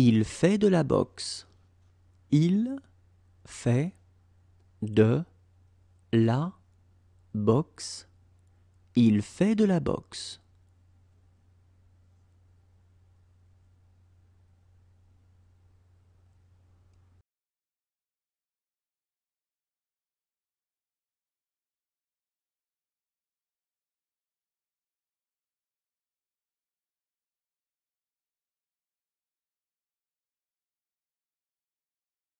Il fait de la boxe. Il fait de la boxe. Il fait de la boxe.